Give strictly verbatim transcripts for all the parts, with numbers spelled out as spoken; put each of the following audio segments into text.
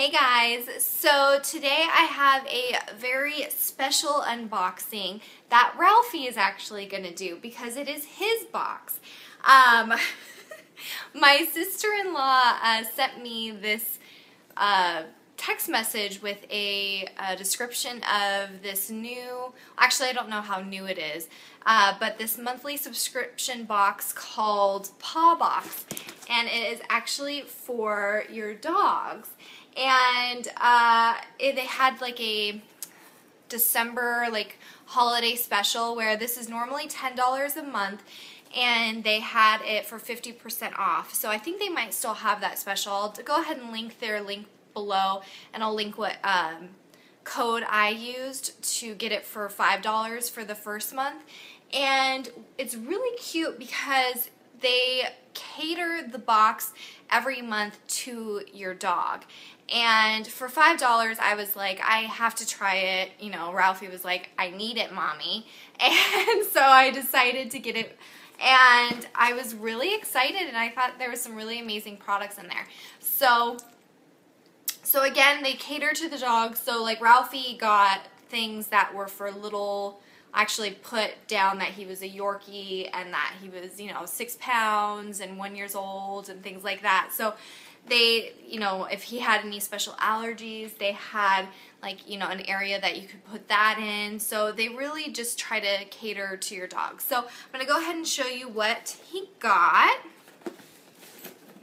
Hey guys, so today I have a very special unboxing that Ralphie is actually going to do because it is his box. Um, my sister-in-law uh, sent me this uh, text message with a, a description of this new, actually I don't know how new it is, uh, but this monthly subscription box called Paw Box, and it is actually for your dogs. And uh, it, they had like a December like holiday special where this is normally ten dollars a month, and they had it for fifty percent off. So I think they might still have that special. I'll go ahead and link their link below, and I'll link what um, code I used to get it for five dollars for the first month. And it's really cute because they cater the box every month to your dog. And for five dollars, I was like, I have to try it. You know, Ralphie was like, I need it, Mommy. And so I decided to get it. And I was really excited, and I thought there was some really amazing products in there. So, so again, they cater to the dogs. So like Ralphie got things that were for little, actually put down that he was a Yorkie and that he was, you know, six pounds and one years old and things like that. So they, you know, if he had any special allergies, they had like, you know, an area that you could put that in. So they really just try to cater to your dog. So I'm going to go ahead and show you what he got.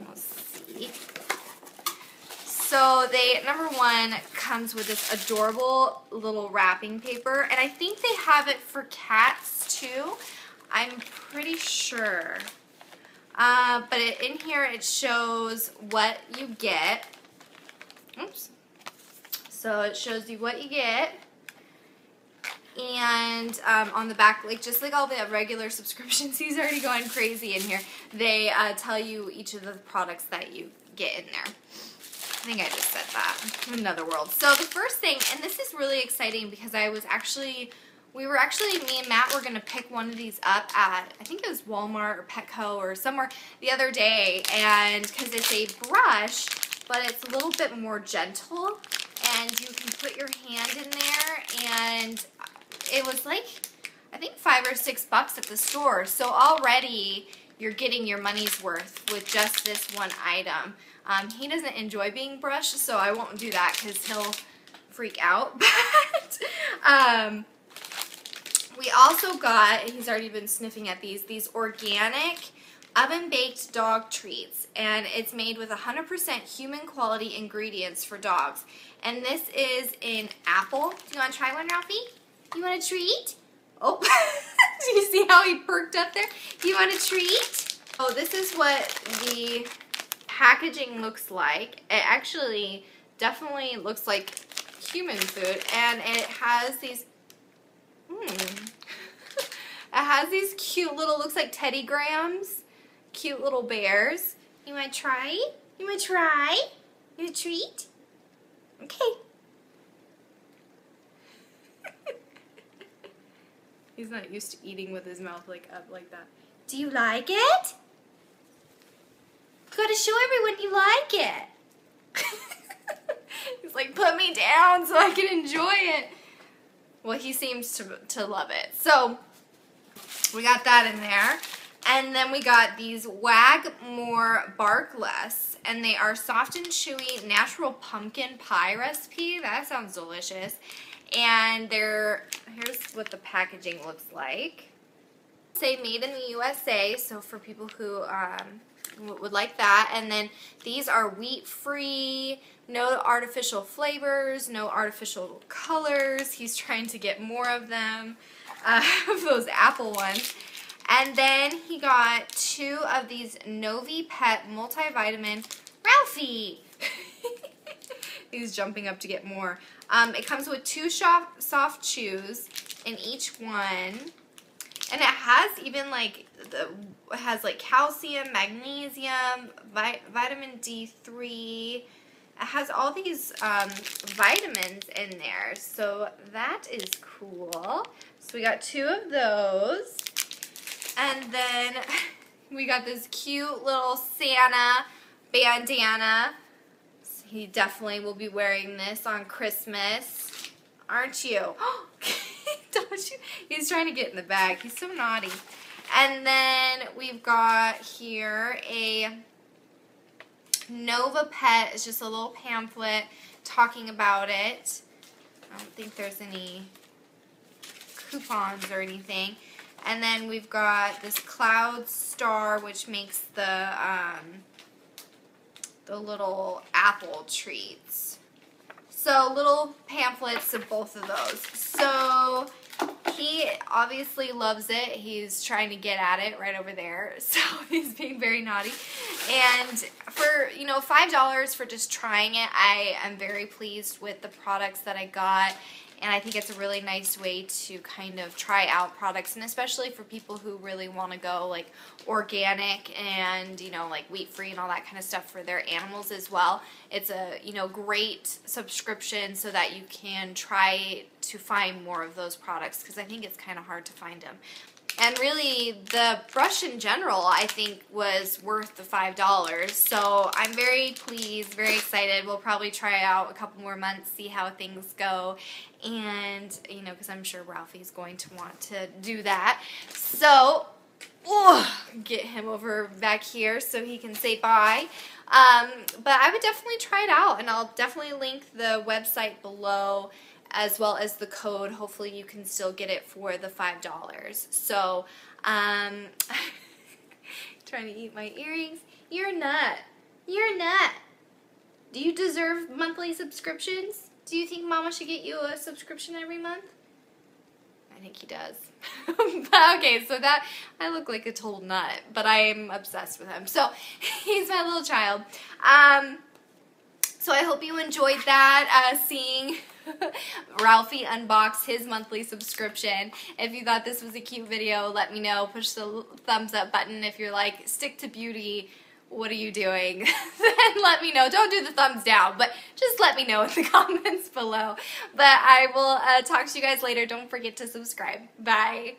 Let's see. So they, number one, comes with this adorable little wrapping paper, and I think they have it for cats too, I'm pretty sure. Uh, but it, in here it shows what you get. Oops. So it shows you what you get, and um, on the back, like just like all the regular subscriptions, he's already going crazy in here. They uh, tell you each of the products that you get in there. I think I just said that. Another world. So the first thing, and this is really exciting because I was actually, we were actually, me and Matt were going to pick one of these up at, I think it was Walmart or Petco or somewhere the other day, and because it's a brush, but it's a little bit more gentle, and you can put your hand in there, and it was like, I think five or six bucks at the store, so already you're getting your money's worth with just this one item. Um, he doesn't enjoy being brushed, so I won't do that because he'll freak out. But um, we also got, and he's already been sniffing at these, these organic oven-baked dog treats, and it's made with one hundred percent human-quality ingredients for dogs. And this is an apple. Do you want to try one, Ralphie? You want a treat? Oh, do you see how he perked up there? You want a treat? Oh, this is what the packaging looks like. It actually definitely looks like human food, and it has these, mm, it has these cute little, looks like Teddy Grahams, cute little bears. You want to try? You want to try? You want a treat? Okay. He's not used to eating with his mouth like up like that. Do you like it? You gotta show everyone you like it. He's like, put me down so I can enjoy it. Well, he seems to, to love it. So we got that in there. And then we got these Wag More Bark Less, and they are soft and chewy natural pumpkin pie recipe. That sounds delicious. And they're, here's what the packaging looks like. Say made in the U S A, so for people who um, would like that. And then these are wheat-free, no artificial flavors, no artificial colors. He's trying to get more of them, uh, of those apple ones. And then he got two of these NovaPet multivitamin. Ralphie! He's jumping up to get more. Um, it comes with two soft, soft chews in each one, and it has even like the, it has like calcium, magnesium, vi vitamin D three. It has all these um, vitamins in there, so that is cool. So we got two of those, and then we got this cute little Santa bandana. He definitely will be wearing this on Christmas. Aren't you? Don't you? He's trying to get in the bag. He's so naughty. And then we've got here a NovaPet. It's just a little pamphlet talking about it. I don't think there's any coupons or anything. And then we've got this Cloud Star, which makes the um, the little apple treats. So little pamphlets of both of those. So he obviously loves it. He's trying to get at it right over there. So he's being very naughty. And for, you know, five dollars for just trying it, I am very pleased with the products that I got. And I think it's a really nice way to kind of try out products, and especially for people who really want to go like organic and, you know, like wheat free and all that kind of stuff for their animals as well. It's a, you know, great subscription so that you can try to find more of those products, because I think it's kind of hard to find them. And really, the brush in general, I think, was worth the five dollars. So I'm very pleased, very excited. We'll probably try out a couple more months, see how things go. And, you know, because I'm sure Ralphie's going to want to do that. So, oh, get him over back here so he can say bye. Um, but I would definitely try it out, and I'll definitely link the website below, as well as the code. Hopefully you can still get it for the five dollars. So, um, trying to eat my earrings. You're a nut. You're a nut. Do you deserve monthly subscriptions? Do you think Mama should get you a subscription every month? I think he does. But, okay, so that, I look like a total nut, but I am obsessed with him. So, he's my little child. Um, so I hope you enjoyed that, uh, seeing Ralphie unbox his monthly subscription. If you thought this was a cute video, let me know. Push the thumbs up button. If you're like, stick to beauty, what are you doing? Then let me know. Don't do the thumbs down, but just let me know in the comments below. But I will uh, talk to you guys later. Don't forget to subscribe. Bye.